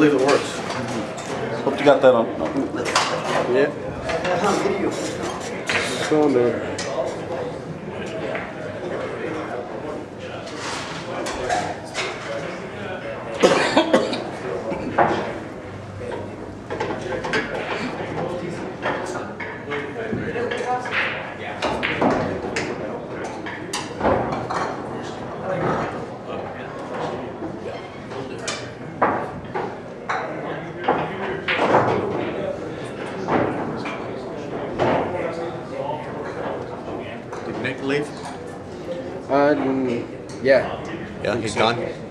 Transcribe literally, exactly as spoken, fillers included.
believe it works. Hope you got that on. Yeah. It's on there. Nick leave? Uh, yeah. Yeah, he's gone?